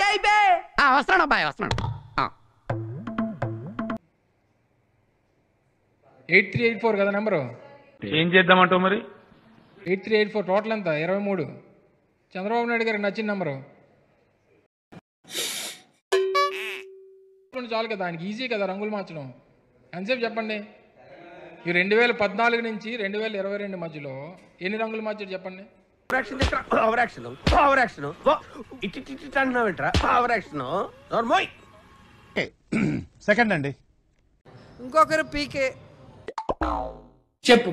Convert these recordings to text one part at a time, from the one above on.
జైబే వస్తాను అబ్బాయి వస్తాను 8384 కదా నెంబరు ఏం చేద్దామంటావు మరి 8384 టోటల్ ఎంత 23 చంద్రబాబు నాయుడు గారికి నచ్చిన నెంబరు చాలు కదా దానికి ఈజీ కదా రంగులు మార్చడం ఎంతసేపు చెప్పండి ఈ 2014 నుంచి 2022 మధ్యలో ఎన్ని రంగులు మార్చారు చెప్పండి సెకండ్ అండి ఇంకొకరు పీకే చెప్పు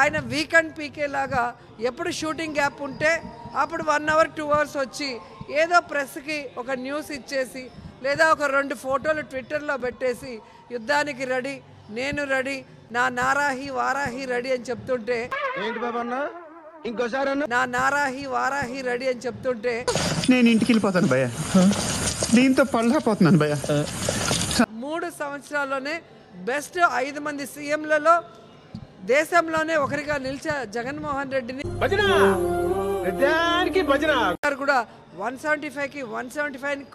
ఆయన వీకెండ్ పీకే లాగా ఎప్పుడు షూటింగ్ గ్యాప్ ఉంటే అప్పుడు 1 hour 2 hours వచ్చి ఏదో ప్రెస్కి ఒక న్యూస్ ఇచ్చేసి లేదా ఒక 2 ఫోటోలు ట్విట్టర్లో పెట్టేసి యుద్ధానికి రెడీ నేను రెడీ నా నారాహి వారాహి రెడీ అని చెప్తుంటే ఏంటి బాబన్నా ఇంకోసారి నా నారాహి వారాహి రెడీ అని చెప్తుంటే నేను ఇంటికి వెళ్ళిపోతాను భయ్యా దీంతో పళ్ళపోతున్నాను భయ్యా 3 సంవత్సరాల్లోనే బెస్ట్ 5 మంది సీఎంలలో దేశంలోనే ఒకరిగా నిలిచే జగన్మోహన్ రెడ్డిని కూడా 175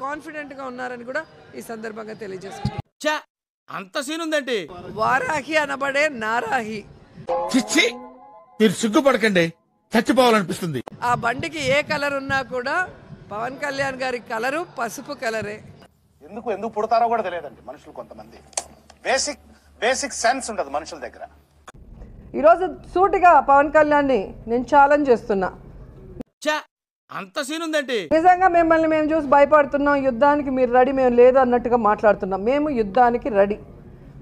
కాన్ఫిడెంట్ గా ఉన్నారని కూడా ఈ సందర్భంగా తెలియజేస్తున్నారు. అంత సీన్ ఉందండి వారాహి అనబడే నారాహి మీరు సిగ్గుపడకండి చచ్చిపోవాలనిపిస్తుంది. ఆ బండికి ఏ కలర్ ఉన్నా కూడా పవన్ కళ్యాణ్ గారి కలరు పసుపు కలరే. ఎందుకు పుడతారో కూడా తెలియదండి మనుషులు. కొంతమంది బేసిక్ సెన్స్ ఉండదు మనుషుల దగ్గర. ఈరోజు సూటిగా పవన్ కళ్యాణ్ ని నేను ఛాలెంజ్ చేస్తున్నా. అంత సీన్ ఉందండి నిజంగా మిమ్మల్ని మేము చూసి భయపడుతున్నాం. యుద్ధానికి మీరు రెడీ మేము లేదు అన్నట్టుగా మాట్లాడుతున్నాం. మేము యుద్ధానికి రెడీ.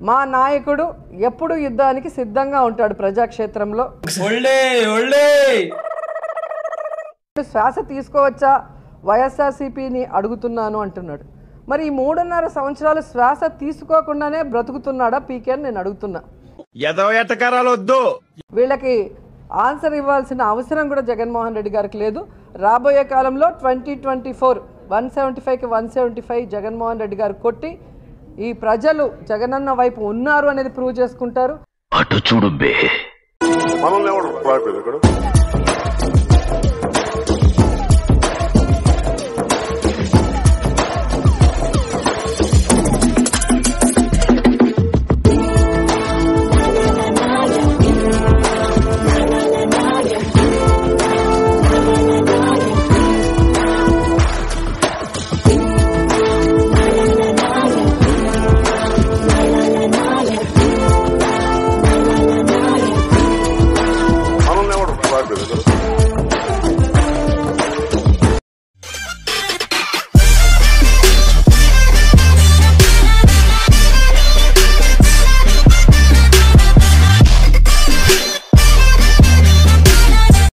మా నాయకుడు ఎప్పుడు యుద్ధానికి సిద్ధంగా ఉంటాడు. ప్రజాక్షేత్రంలో శ్వాస తీసుకోవచ్చా వైఎస్ఆర్సీపీని అడుగుతున్నాను అంటున్నాడు. మరి ఈ 3.5 సంవత్సరాలు శ్వాస తీసుకోకుండానే బ్రతుకుతున్నాడా పీకే అని నేను అడుగుతున్నా. వీళ్ళకి ఆన్సర్ ఇవ్వాల్సిన అవసరం కూడా జగన్మోహన్ రెడ్డి గారికి లేదు. రాబోయే కాలంలో 2024 175కి 175 జగన్మోహన్ రెడ్డి గారు కొట్టి ఈ ప్రజలు జగనన్న వైపు ఉన్నారు అనేది ప్రూవ్ చేసుకుంటారు.